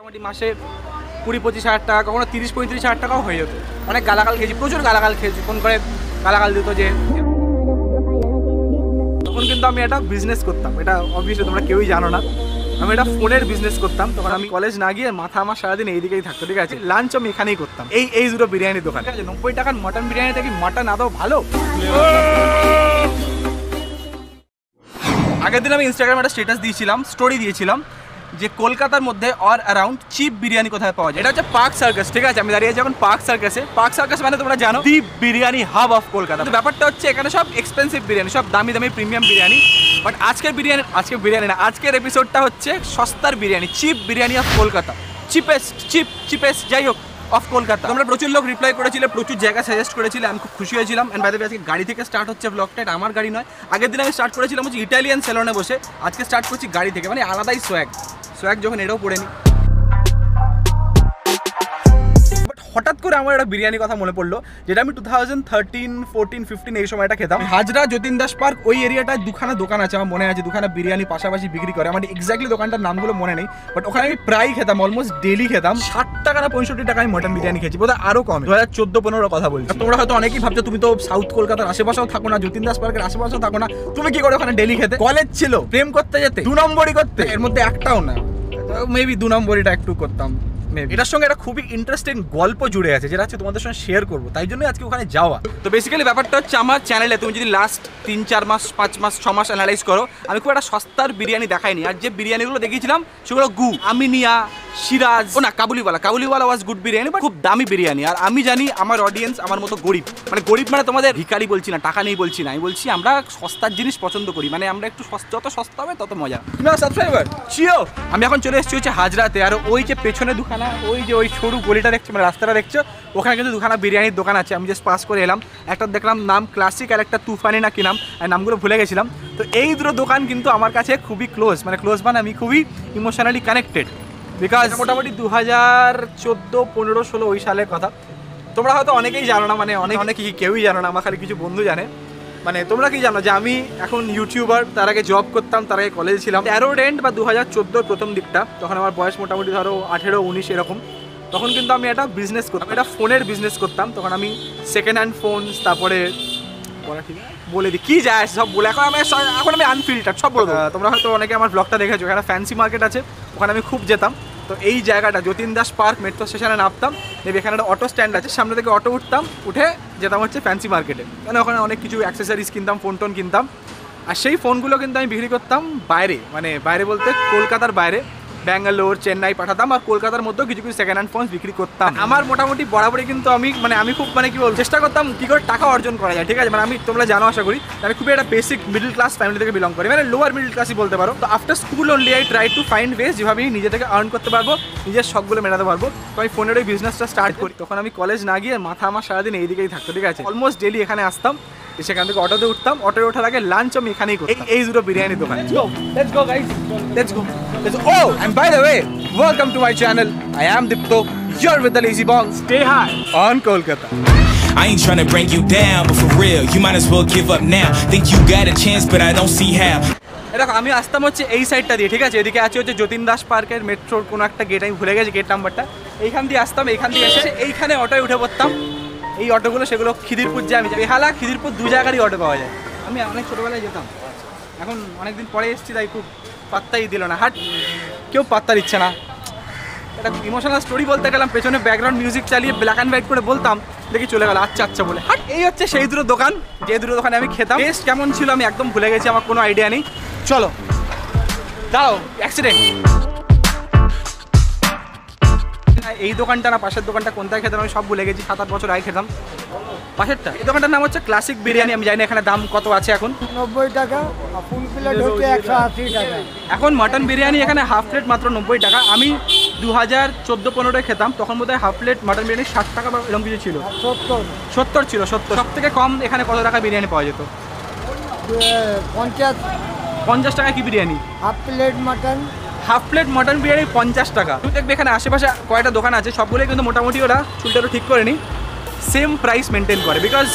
মোটামুটি মাসে 20-25 হাজার টাকা, কখনো 30-35 হাজার টাকাও হয়ে যেত। অনেক গালাগাল খেয়েছি, প্রচুর গালাগাল খেয়েছি, ফোন করে গালাগাল দিত। যে তখন কিন্তু আমি একটা বিজনেস করতাম, এটা অবভিয়াসলি তোমরা কেউই জানো না, আমি একটা ফোনের বিজনেস করতাম। তখন আমি কলেজ না গিয়ে মাথা আমার সারাদিন এইদিকেই থাকতো, ঠিক আছে। লাঞ্চ আমি এখানেই করতাম, এই দুটো বিরিয়ানির দোকান, ঠিক আছে। 90 টাকার মটন বিরিয়ানি থেকে মটন আদৌ ভালো। আগের দিন আমি ইনস্টাগ্রামে একটা স্ট্যাটাস দিয়েছিলাম, স্টোরি দিয়েছিলাম যে কলকাতার মধ্যে অর অ্যারাউন্ড চিপ বিরিয়ানি কোথায় পাওয়া যায়। এটা হচ্ছে পার্ক সার্কাস, ঠিক আছে। আমি দাঁড়িয়ে আছি এখন পার্ক সার্কাসে। পার্ক সার্কাস মানে তোমরা জানো the biryani hub of Kolkata. তো ব্যাপারটা হচ্ছে এখানে সব এক্সপেন্সিভ বিরিয়ানি, সব দামি দামি প্রিমিয়াম বিরিয়ানি। বাট আজকের এপিসোডটা হচ্ছে সস্তার biryani, cheap biryani of Kolkata, cheapest যাই হোক অফ কলকাতা। তোমরা প্রচুর লোক রিপ্লাই করেছিলে, প্রচুর জায়গা সাজেস্ট করেছিলে, আমি খুব খুশি হয়েছিলাম। অ্যান্ড বাই দ্য ওয়ে আজকে গাড়ি থেকে স্টার্ট হচ্ছে ব্লগটা, এটা আমার গাড়ি নয়। আগের দিন আমি স্টার্ট করেছিলাম হচ্ছে ইটালিয়ান সেলনে বসে, আজকে স্টার্ট করছি গাড়ি থেকে, মানে আলাদাই সোয়াগ যখন এটাও পড়ে নি। বাট হঠাৎ করে আমার একটা বিরিয়ানির কথা মনে পড়লো, যেটা আমি 2013, 2014, 2015 এই সময়টা খেতাম। হাজরা, যতীন দাস পার্ক, ওই এরিয়াটায় দুখানা দোকান আছে, আমার মনে আছে দুখানা বিরিয়ানি পাশাপাশি বিক্রি করে। আমার এক্স্যাক্টলি দোকানটার নামগুলো মনে নেই, বাট ওখানে আমি প্রায় খেতাম, অলমোস্ট ডেলি খেতাম। 60 টাকা না 65 টাকা আমি মটন বিরিয়ানি খেয়েছি, বোধহয় আরও কম। 2014-15 কথা বলছি। তোমরা হয়তো অনেকেই ভাবছো তুমি তো সাউথ কলকাতার আশেপাশেও থাকো না, যতীন দাস পার্কের আশেপাশেও থাকো না, তুমি কি করে ওখানে ডেলি খেতে? কলেজ ছিল, প্রেম করতে যেতে, 2 নম্বরই করতে, এর মধ্যে একটাও না। মেবি 2 নম্বরটা একটু করতাম। এটার সঙ্গে একটা খুবই ইন্টারেস্টিং গল্প জুড়ে আছে, যেটা হচ্ছে তোমাদের সঙ্গে শেয়ার করবো, তাই জন্য আজকে ওখানে যাওয়া। তো বেসিক্যালি ব্যাপারটা হচ্ছে আমার চ্যানেলে তুমি যদি লাস্ট 3-4 মাস 5 মাস 6 মাস অ্যানালাইজ করো, আমি খুব একটা সস্তার বিরিয়ানি দেখাইনি। আর যে বিরিয়ানিগুলো দেখিয়েছিলাম সেগুলো গু, আমিনিয়া, সিরাজ, ও না Kabuliwala was good biryani, but খুব দামি বিরিয়ানি। আর আমি জানি আমার অডিয়েন্স আমার মতো গরিব, মানে গরিব মানে তোমাদের ভিখারি বলছি না, টাকা নেই বলছি না, আমি বলছি আমরা সস্তার জিনিস পছন্দ করি, মানে আমরা একটু সস্তা, যত সস্তা হবে তত মজা। না সাবস্ক্রাইবার চিও। আমি এখন চলে এসেছি হচ্ছে হাজরাতে, আর ওই যে পেছনে দুখানা, ওই যে ওই সরু গলিটা দেখছো, মানে রাস্তাটা দেখছো, ওখানে কিন্তু দুখানা বিরিয়ানির দোকান আছে। আমি জাস্ট পাস করে এলাম, একটা দেখলাম নাম ক্লাসিক, আর একটা তুফানি না কি নাম, আর নামগুলো ভুলে গেছিলাম। তো এই দুটো দোকান কিন্তু আমার কাছে খুবই ক্লোজ, মানে ক্লোজ মানে আমি খুবই ইমোশনালি কানেক্টেড, বিকজ মোটামুটি 2014-15-16 ওই সালের কথা। তোমরা হয়তো অনেকেই জানো না, মানে অনেকেই কেউই জানো না, আমার খালি কিছু বন্ধু জানে। মানে তোমরা কি জানো যে আমি এখন ইউটিউবার, তার আগে জব করতাম, তার আগে কলেজে ছিলাম। 13 বা 2014 প্রথম দিকটা, তখন আমার বয়স মোটামুটি ধরো 18-19 এরকম। তখন কিন্তু আমি একটা বিজনেস করতাম, একটা ফোনের বিজনেস করতাম। তখন আমি সেকেন্ড হ্যান্ড ফোন, তারপরে বলে দিই কি যায় সব বলে, এখন আমি আনফিল্টার সব বলবো। তোমরা হয়তো অনেকে আমার ব্লগটা দেখেছো, এখানে ফ্যান্সি মার্কেট আছে, ওখানে আমি খুব যেতাম। তো এই জায়গাটা যতীন দাস পার্ক মেট্রো স্টেশনে নামতাম, এখানে একটা অটো স্ট্যান্ড আছে, সামনে থেকে অটো উঠতাম, উঠে যেতাম হচ্ছে ফ্যান্সি মার্কেটে, মানে ওখানে অনেক কিছু অ্যাক্সেসরিজ কিনতাম, ফোন টোন কিনতাম। আর সেই ফোনগুলো কিন্তু আমি বিক্রি করতাম বাইরে, মানে বাইরে বলতে কলকাতার বাইরে, ব্যাঙ্গালোর, চেন্নাই পাঠাতাম। আর কলকাতার মধ্যেও কিছু কিছু সেকেন্ড হ্যান্ড ফোন বিক্রি করতাম। আমার মোটামুটি বরাবরই কিন্তু আমি খুব মানে কি বলবো, চেষ্টা করতাম কী করে টাকা অর্জন করা যায়, ঠিক আছে। মানে আমি তোমরা জানো আশা করি আমি খুবই একটা বেসিক মিডল ক্লাস ফ্যামিলি থেকে বিলং করি, মানে লোয়ার মিডল ক্লাসই বলতে পারো। তো after school only I try to find ways, যেভাবে নিজে থেকে আর্ন করতে পারবো, নিজের শখগুলো মেটাতে পারবো। তো আমি ফোনের ওই বিজনেসটা স্টার্ট করি। তখন আমি কলেজ না গিয়ে মাথা আমার সারাদিন এইদিকেই থাকতো, ঠিক আছে। অলমোস্ট ডেলি এখানে আসতাম, সেখান থেকে অটোতে উঠতাম, অটোয় ওঠার আগে লাঞ্চ আমি এখানেই করতাম, এই দুটো বিরিয়ানির দোকান। Let's go guys, let's go. Oh, and by the way, welcome to my channel. I am Dipto. You're with the Lazy Bong. Stay high on Kolkata. I ain't trying to break you down, but for real, you might as well give up now. Think you got a chance, but I don't see how. দেখো আমি আসতাম হচ্ছে এই সাইডটা দিয়ে, ঠিক আছে। এদিকে আছে হচ্ছে যতীন দাস পার্কের মেট্রোর কোনো একটা গেট, আমি ভুলে গেছি গেট নাম্বারটা। এইখান দিয়ে আসতাম, এইখান দিয়ে এসে এইখানে অটোয় উঠে পড়তাম। এই অটোগুলো সেগুলো খিদিরপুর যায়, আমি বেহালা খিদিরপুর 2 জায়গারই অটো পাওয়া যায়। আমি অনেক ছোটোবেলায় যেতাম, এখন অনেকদিন পরে এসেছি, তাই খুব পাত্তাই দিল না, হাট কেউ পাত্তা দিচ্ছে না। একটা ইমোশনাল স্টোরি বলতে গেলাম, পেছনে ব্যাকগ্রাউন্ড মিউজিক চালিয়ে ব্ল্যাক অ্যান্ড হোয়াইট করে বলতাম, দেখি চলে গেল আচ্ছা আচ্ছা বলে। হাট এই হচ্ছে সেই দুটো দোকান, যে দুটো দোকানে আমি খেতাম। টেস্ট কেমন ছিল আমি একদম ভুলে গেছি, আমার কোনো আইডিয়া নেই। চলো দাঁড়াও, অ্যাক্সিডেন্ট। এই দোকানটা না পাশের দোকানটা কোনটায় খেতাম আমি সব ভুলে গেছি, 7-8 বছর আগে খেতাম পাশেরটা। এই দোকানটার নাম হচ্ছে ক্লাসিক বিরিয়ানি। আমি জানি না এখানে দাম কত আছে এখন, 90 টাকা ফুল প্লেট হচ্ছে 180 টাকা। এখন মটন বিরিয়ানি এখানে হাফ প্লেট মাত্র 90 টাকা। আমি 2014-15 খেতাম, তখন বোধহয় হাফ প্লেট মটন বিরিয়ানি 60 টাকা বা এরকম কিছু ছিল, 70 ছিল। 70 সব থেকে কম। এখানে কত টাকা বিরিয়ানি পাওয়া যেত? 50 টাকা কি biryani? Half plate mutton biryani 50 টাকা। তুমি দেখবে এখানে আশেপাশে কয়েকটা দোকান আছে, সবগুলোই কিন্তু মোটামুটি ওরা চুলটা তো ঠিক করে নি, সেম প্রাইস মেনটেন করে, বিকজ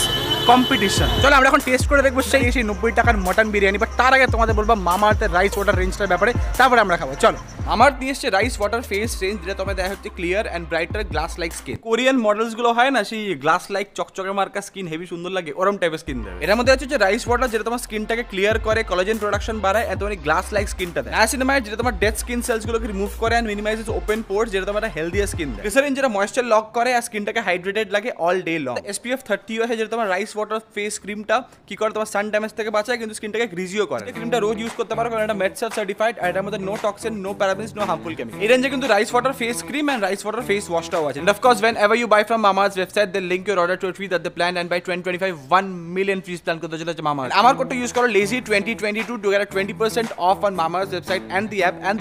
কম্পিটিশন। চলো আমরা এখন টেস্ট করে দেখবো সেই 90 টাকার মটন বিরিয়ানি। বাট তার আগে তোমাদের বলবো মামা আর্থের রাইস ওয়াটার রেঞ্জটার ব্যাপারে, তারপরে আমরা খাবো। চলো। আমার দিয়েছে রাইস ওয়াটার ফেস রেঞ্জ, যেটা তোমার দেখা হচ্ছে clear and brighter glass like skin. Korean models গুলো হয় না, সেই গ্লাস লাইক চকচকে মার্কা স্কিন হেভি সুন্দর লাগে, ওরম টাইপের স্কিন দেবে। এর মধ্যে হচ্ছে রাইস ওয়াটার, যেটা তোমার স্কিনটাকে ক্লিয়ার করে, কলাজেন প্রোডাকশন বাড়ায়, এত মানে গ্লাস লাইক স্কিনটা দেয়। নায়াসিনামাইড, যেটা তোমার ডেড স্কিন সেলস গুলোকে রিমুভ করে অ্যান্ড মিনিমাইজেস ওপেন পোর্স, যেটা তোমার একটা হেলদিয়ার স্কিন দেয়। গ্লিসারিন, যেটা ময়েশ্চার লক করে আর স্কিনটাকে হাইড্রেটেড লাগে অল ডে লং। এসপিএফ 30 আছে, যেটা তোমার রাইস ওয়াটার ফেস ক্রিমটা কি করে তোমার সান ড্যামেজ থেকে বাঁচায় কিন্তু স্কিনটাকে গ্রিজিও করে। এই ক্রিমটা রোজ ইউজ করতে পারো কারণ এটা মেডসেল সার্টিফাইড আর এটার মধ্যে no toxin, no parabens, no harmful chemical. এই রেঞ্জে কিন্তু rice water face cream and rice water face ওয়াশটাও আছে। And of course whenever you buy from Mama's website they link your order to a tweet at the plan and by 2025 1 million free plan করতে চলেছে Mama Earth। আমার কোডটা use করো lazy 2022 to get a 20% off on Mama's website and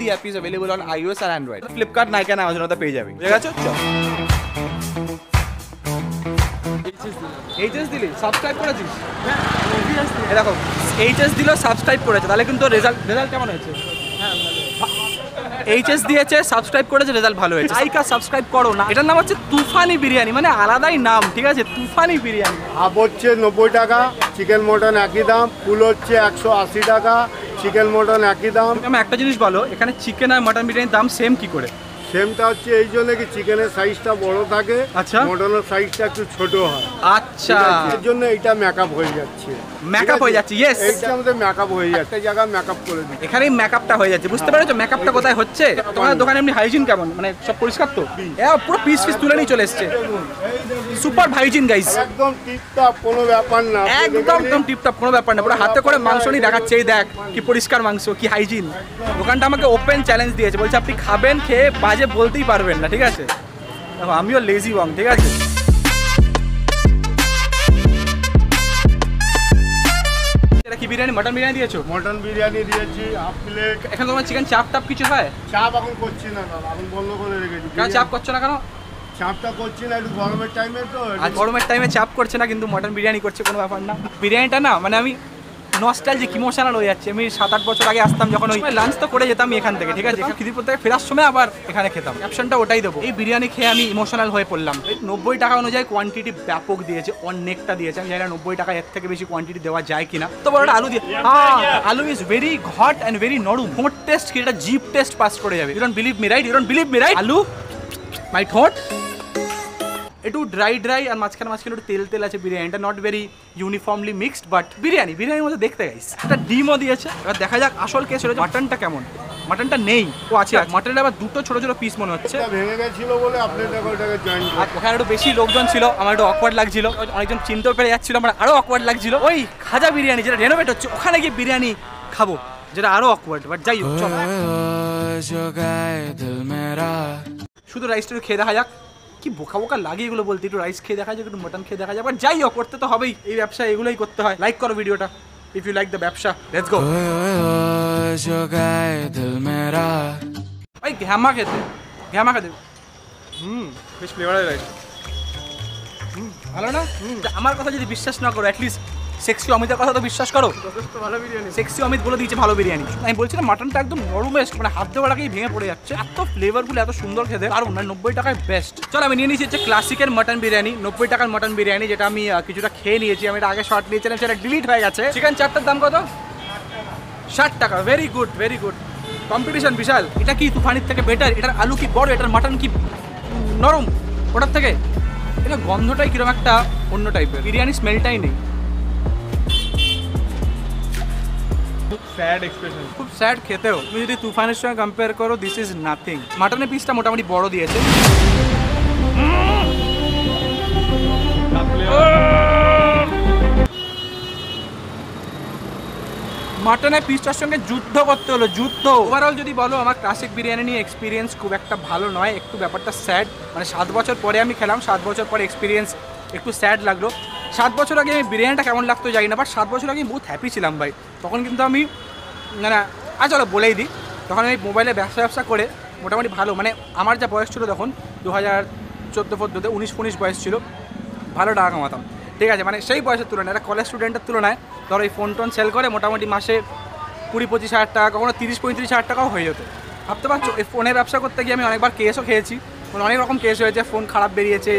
the app is available on iOS and Android। Flipkart, Nike and Amazon ওটা পেয়ে যাবে, বুঝে গেছো? HS দিলি সাবস্ক্রাইব করেছিস? হ্যাঁ obviously, এরকম HS দিলো সাবস্ক্রাইব করেছে, তাহলে কিন্তু রেজাল্ট কেমন হয়েছে? হ্যাঁ HS দিয়েছে, সাবস্ক্রাইব করেছে, রেজাল্ট ভালো হয়েছে। আইকা সাবস্ক্রাইব করো না। এটার নাম হচ্ছে তুফানি বিরিয়ানি, মানে আলাদাই নাম, ঠিক আছে? তুফানি বিরিয়ানি। হাফ হচ্ছে 90 টাকা, চিকেন মটন একই দাম, ফুল হচ্ছে 180 টাকা, চিকেন মটন একই দাম। আমি একটা জিনিস বলো, এখানে চিকেন আর মটন বিরিয়ানির দাম সেম কি করে? সেমটা হচ্ছে এই জন্য কি চিকেনের সাইজটা বড় থাকে, মটনের সাইজটা একটু ছোট হয়। আচ্ছা, এর জন্য এটা মেকআপ হয়ে যাচ্ছে। মেকআপ হয়ে যাচ্ছে, ইয়েস, এটা আমাদের মেকআপ হয়ে যাচ্ছে। এই জায়গা মেকআপ করে দিই, এখানেই মেকআপটা হয়ে যাচ্ছে, বুঝতে পারছো? মেকআপটা কোথায় হচ্ছে? তোমার দোকানে এমনি হাইজিন কেমন, মানে সব পরিষ্কার তো? হ্যাঁ, পুরো পিস পিস তুলে নিয়ে চলে এসেছে, সুপার হাইজিন গাইস, একদম টিপটপ, কোনো ব্যাপার না, একদম টিপটপ, কোনো ব্যাপার না। পুরো হাতে করে মাংস নিয়ে দেখাচ্ছে, এই দেখ কি পরিষ্কার মাংস, কি হাইজিন। দোকানটা আমাকে ওপেন চ্যালেঞ্জ দিয়েছে, বলছে আপনি খাবেন, খেয়ে বাজে বলতেই পারবেন না, ঠিক আছে? আমিও লেজি বং, ঠিক আছে? কি বিরিয়ানি? মটন বিরিয়ানি দিয়েছো? মটন বিরিয়ানি দিয়েছি হাফ প্লেট। এখন তোমার চিকেন চাপ টাপ কিছু হয়? চাপ এখন করছি না, এখন বন্ধ করে রেখেছি। কেন চাপ করছো না কেন? চাপটা করছি না, একটু গরমের টাইমে তো। আর গরমের টাইমে চাপ করছে না, কিন্তু মটন বিরিয়ানি করছে, কোনো ব্যাপার না। বিরিয়ানিটা না মানে আমি নস্টালজিক, ইমোশনাল হয়ে যাচ্ছে। আমি 7-8 বছর আগে আসতাম, যখন ওই লাঞ্চ তো করে যেতাম এখান থেকে, ঠিক আছে? খিদিরপুর থেকে ফেরার সময় আবার এখানে খেতাম। অপশনটা ওটাই দেবো। এই বিরিয়ানি খেয়ে আমি ইমোশনাল হয়ে পড়লাম। 90 টাকা অনুযায়ী কোয়ান্টিটি ব্যাপক দিয়েছে, অনেকটা দিয়েছে। আমি জানি 90 টাকা এর থেকে বেশি কোয়ান্টিটি দেওয়া যায় কিনা। তো বড় আলু দিয়ে, aloo is very hot and very নরম। ঠোঁট টেস্ট কি, এটা জিভ টেস্ট পাস করে যাবে। You don't believe me, right? You don't believe me, right? Aloo my ঠোঁট একটু ড্রাই ড্রাই আর মাঝখানে একটু তেল তেল আছে। বিরিয়ানিটা not very uniformly mixed, but বিরিয়ানির মধ্যে দেখতে গাইস একটা ডিমও দিয়েছে। এবার দেখা যাক আসল কেস হলো মাটনটা কেমন। মাটনটা নেই, ও আছে মাটনটা, আবার দুটো ছোট ছোট পিস মনে হচ্ছে, ভেঙে গেছিল বলে। ওখানে একটু বেশি লোকজন ছিল, আমার একটু অকওয়ার্ড লাগছিল, অনেকজন চিনতেও পেরে যাচ্ছিল, আমার আরো অকওয়ার্ড লাগছিল। ওই খাজা বিরিয়ানি যেটা রেনোভেট হচ্ছে, ওখানে গিয়ে বিরিয়ানি খাবো, যেটা আরো অকওয়ার্ড, বাট যাই হোক চলো। শুধু রাইসটা খেয়ে দেখা যাক, কি বোকা বোকা লাগে এগুলো বলতে। একটু রাইস খেয়ে দেখা যায়, একটু মটন খেয়ে দেখা যায়, বাট যাই হোক করতে তো হবেই। এই ব্যবসা এগুলোই করতে হয়। লাইক করো ভিডিওটা ইফ ইউ লাইক দ্য ব্যবসা। Let's go. ওই ঘ্যামা খেতে, ঘ্যামা খেতে, বেশ ফ্লেভারের রাইস, ভালো না? আমার কথা যদি বিশ্বাস না করো, অ্যাটলিস্ট সেক্সি অমিতের কথা তো বিশ্বাস করো। ভালো বিরিয়ানি, সেক্সি অমিত বলে দিয়েছে ভালো বিরিয়ানি। আমি বলছি না, মাটনটা একদম নরমেস্ট, মানে হাত দেওয়ার আগেই ভেঙে পড়ে যাচ্ছে। এত ফ্লেভারফুল, এত সুন্দর খেতে, আর 90 টাকায় বেস্ট। চলো আমি নিয়ে নিয়েছি হচ্ছে ক্লাসিকের মটন বিরিয়ানি, 90 টাকার মটন বিরিয়ানি, যেটা আমি কিছুটা খেয়ে নিয়েছি। আমি এটা আগে শর্ট নিয়েছিলাম, সেটা ডিলিট হয়ে গেছে। চিকেন চাপটার দাম কত? 60 টাকা। Very good, very good. Competition বিশাল। এটা কি তুফানির থেকে বেটার? এটার আলু কি বড়, এটার মাটন কি নরম ওটার থেকে? এটা গন্ধটাই কীরকম একটা অন্য টাইপের, বিরিয়ানি স্মেলটাই নেই। খুব স্যাড খেতেও। তুমি যদি তুফানের সঙ্গে কম্পেয়ার করো, দিস ইজ নাথিং। মাটনের পিসটা মোটামুটি বড় দিয়েছে, মাটনের পিসটার সঙ্গে যুদ্ধ করতে হলো, যুদ্ধ। ওভারঅল যদি বলো, আমার ক্লাসিক বিরিয়ানি নিয়ে এক্সপিরিয়েন্স খুব একটা ভালো নয়, একটু ব্যাপারটা স্যাড। মানে 7 বছর পরে আমি খেলাম, 7 বছর পরে এক্সপিরিয়েন্স একটু স্যাড লাগলো। 7 বছর আগে আমি বিরিয়ানিটা কেমন লাগতো জানি না, বাট 7 বছর আগে আমি বহুত হ্যাপি ছিলাম ভাই। তখন কিন্তু আমি না আর চলো বলেই দিই, তখন আমি মোবাইলে ব্যবসা করে মোটামুটি ভালো, মানে আমার যা বয়স ছিল তখন 2014-14 19-19 বয়স ছিল, ভালো টাকা কামাতাম, ঠিক আছে? মানে সেই বয়সের তুলনায়, একটা কলেজ স্টুডেন্টের তুলনায় ধরো এই ফোন টোন সেল করে মোটামুটি মাসে 20-25 হাজার টাকা, কখনো 30-35 হাজার টাকাও হয়ে যেত। ভাবতে পারছো, এই ফোনের ব্যবসা করতে গিয়ে আমি অনেকবার কেসও খেয়েছি, মানে অনেক রকম কেস হয়েছে। ফোন খারাপ বেরিয়েছে,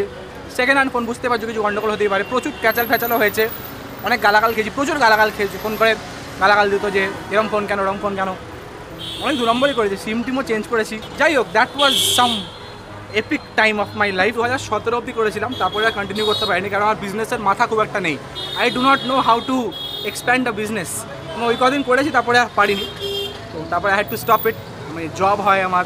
সেকেন্ড হ্যান্ড ফোন, বুঝতে পারছো কিছু গন্ডগোল হতেই পারে, প্রচুর ক্যাচাল ফ্যাচালও হয়েছে, অনেক গালাগাল খেয়েছি, প্রচুর গালাগাল খেয়েছি। ফোন করে গালাগাল দিত যে এরম ফোন কেন, ওরম ফোন কেন, অনেক দু নম্বরই করেছি, সিম টিমও চেঞ্জ করেছি। যাই হোক, that was some epic time of my life. 2017 অব্দি করেছিলাম, তারপরে আর কন্টিনিউ করতে পারিনি, কারণ আমার বিজনেসের মাথা খুব একটা নেই। I do not know how to expand the business. আমি ওই কদিন করেছি, তারপরে আর পারিনি, তো তারপরে I had to stop it. মানে জব হয় আমার,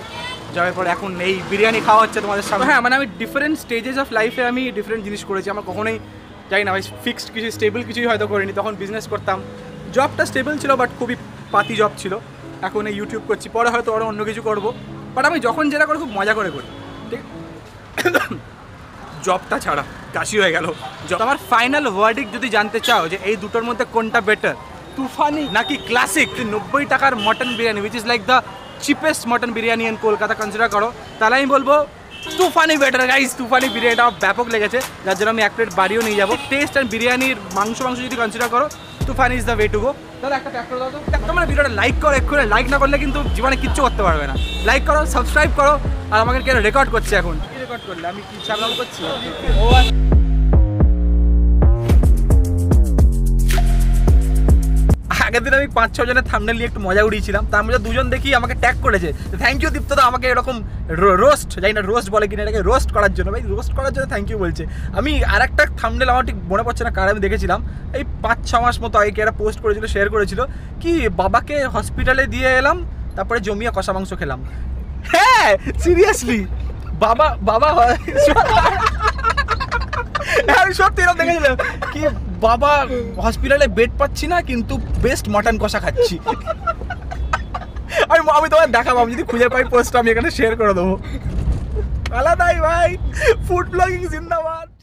জবের পরে এখন এই বিরিয়ানি খাওয়া হচ্ছে তোমাদের সামনে। হ্যাঁ, মানে আমি ডিফারেন্ট স্টেজেস অফ লাইফে আমি ডিফারেন্ট জিনিস করেছি। আমার কখনোই জানি না ভাই ফিক্সড কিছু, স্টেবল কিছুই হয়তো করিনি। তখন বিজনেস করতাম, জবটা স্টেবল ছিল, বাট খুবই পাতি জব ছিল। এখন এই ইউটিউব করছি, পরে হয়তো আরও অন্য কিছু করবো, বাট আমি যখন যেটা করি খুব মজা করে করি, ঠিক জবটা ছাড়া। কাশি হয়ে গেল। আমার ফাইনাল ওয়ার্ডিক যদি জানতে চাও যে এই দুটোর মধ্যে কোনটা বেটার, তুফানি নাকি ক্লাসিক 90 টাকার mutton biryani, which is like the cheapest mutton biryani in Kolkata, consider করো, তাহলে আমি বলবো তুফানি বেটার। গাইজ, তুফানি বিরিয়ানিটা ব্যাপক লেগেছে, যার জন্য আমি এক প্লেট বাড়িও নিয়ে যাবো। টেস্ট অ্যান্ড বিরিয়ানির মাংস যদি কনসিডার করো, Tufani is the way to go. তাহলে একটা ট্যাগ করে দাও তো, তোমরা ভিডিওটা লাইক করো এক্ষুনি। লাইক না করলে কিন্তু জীবনে কিচ্ছু করতে পারবে না। লাইক করো, সাবস্ক্রাইব করো। আর আমাকে কেন রেকর্ড করছে এখন? রেকর্ড করলে আমি কি চালাম করছি? আগের দিন আমি 5-6 জনের থাম্বনেল নিয়ে একটু মজা উড়িয়েছিলাম, তার মধ্যে 2 জন দেখি আমাকে ট্যাগ করেছে, থ্যাংক ইউ দীপ্তদা আমাকে এরকম রোস্ট, জানি না রোস্ট বলে কিনা এটাকে, রোস্ট করার জন্য। ভাই রোস্ট করার জন্য থ্যাংক ইউ বলছে। আমি আর একটা থাম্বনেল, আমার ঠিক মনে পড়ছে না কারণ আমি দেখেছিলাম এই 5-6 মাস মতো আগে, কি একটা পোস্ট করেছিল, শেয়ার করেছিল কি বাবাকে হসপিটালে দিয়ে এলাম, তারপরে জমিয়ে কষা মাংস খেলাম। হ্যাঁ সিরিয়াসলি, বাবা বাবা সত্যি এরকম দেখেছিলাম কি বাবা হসপিটালে বেড পাচ্ছি না, কিন্তু বেস্ট মটন কষা খাচ্ছি। আর আমি তোমার দেখাবো, আমি যদি খুঁজে পাই পোস্টটা আমি এখানে শেয়ার করে দেবো। আলাদাই ভাই, ফুড ব্লগিং জিন্দাবাদ।